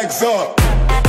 bags up.